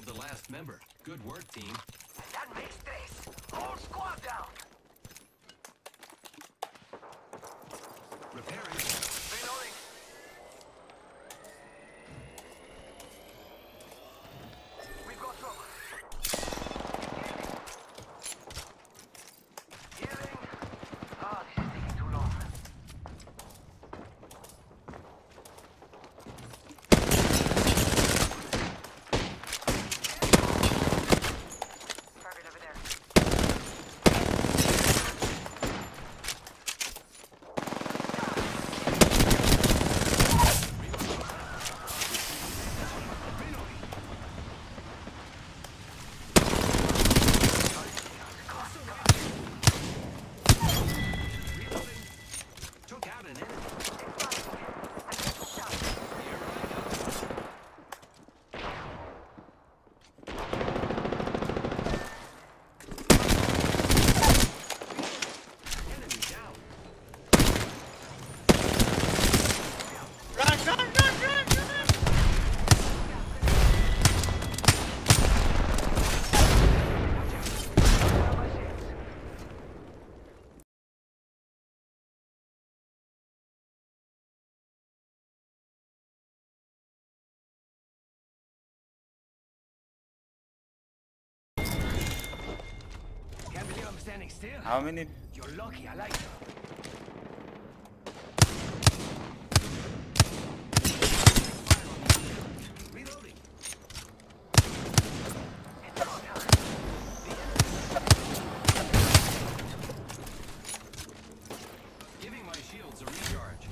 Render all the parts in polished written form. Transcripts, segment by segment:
killed the last member. Good work, team. That makes this whole squad down. Repairing. Reloading. We've got trouble. Healing. Ah, this is taking too long. Standing still. How many? You're lucky, I like you. Reloading. Giving my shields a recharge.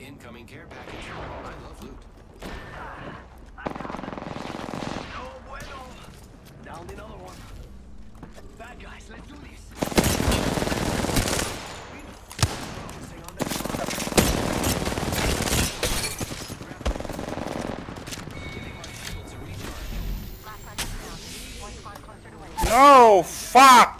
Incoming care package. I love loot. I'm down. No bueno. Down another one. Bad guys, let's do this. No, fuck!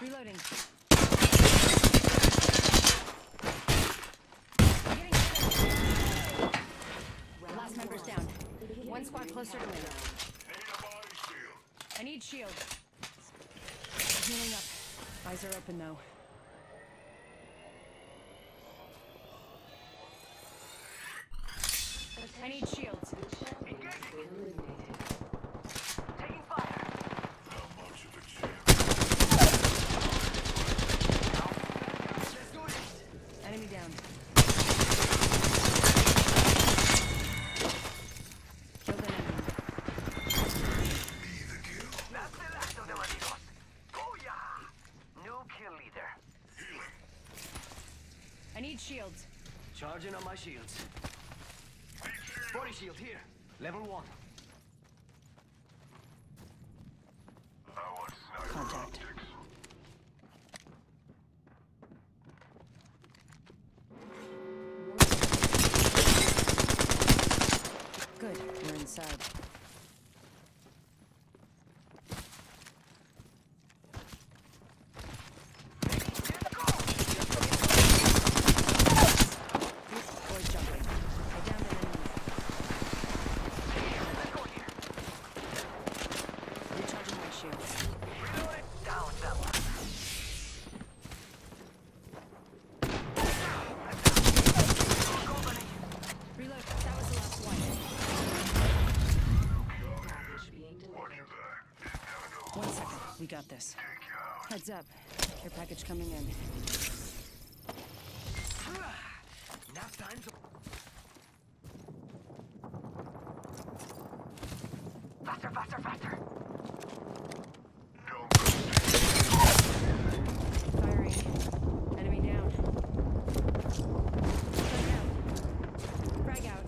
Reloading. Last member's down. One squad closer to me. I need shield. Healing up. Eyes are open though. I need shields. Taking fire. How much of a chance? Let's do it. Enemy down. Killed an enemy. Be the kill. That's the last of the amigos. Goya! New kill leader. I need shields. Charging on my shields. Body shield here. Level 1. Contact. Good. We're inside. We got this. Heads up. Your package coming in. Nap time to... Faster, faster, faster! Firing. Enemy down. Frag out.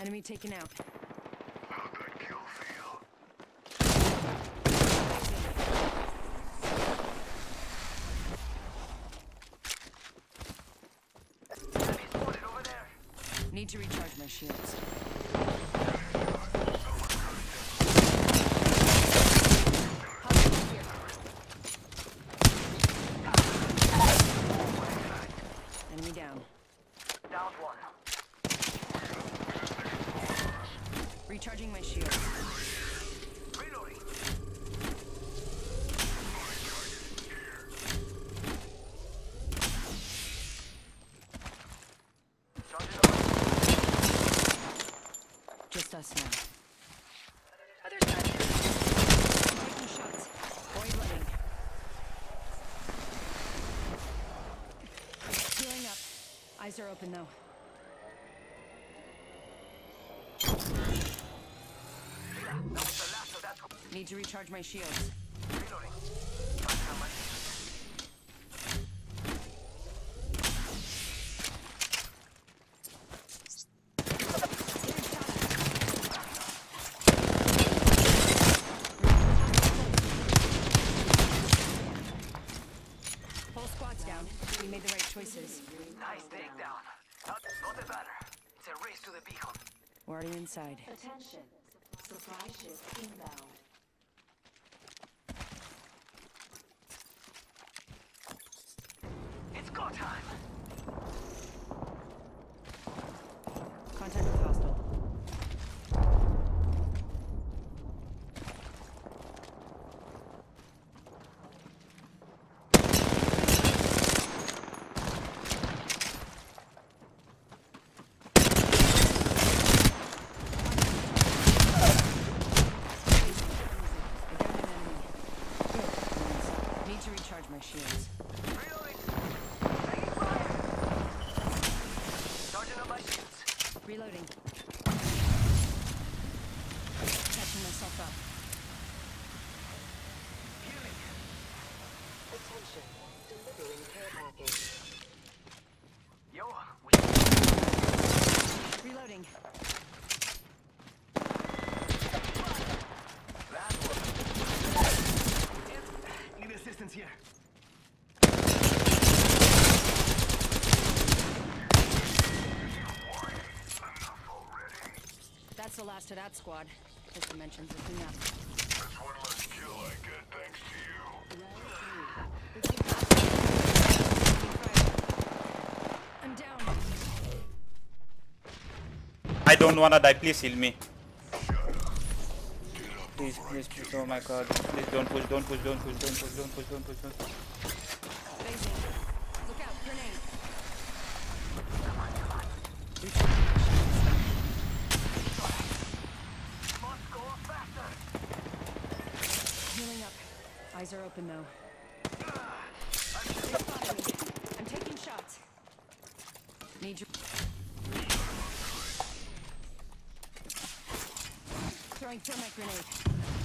Enemy taken out. How'd that kill feel? Enemy spotted over there. Need to recharge my shields. Enemy down. Down 1. Recharging my shield. Reloading. Just us now. Other side. Taking shots. Void letting. Healing up. Eyes are open though. Need to recharge my shields. Reloading. Whole squad's down. We made the right choices. Nice takedown. Not the banner. It's a race to the beacon. We're already inside. Attention. Supply ship inbound. Time. Contact with hostile. yourself up. Healing. Attention. Delivering care package. Yo. Reloading. That one. Need assistance here. That's the last of that squad. This dimension's looking up. That's one less kill I get thanks to you. I'm down. I don't wanna die. Please heal me. Please, please, please. Oh my god. Please don't push, don't push, don't push, don't push, don't push, don't push, don't push. Look out, grenade. Come on, come on. Eyes are open though. I'm taking shots. Need your throwing thermite grenade.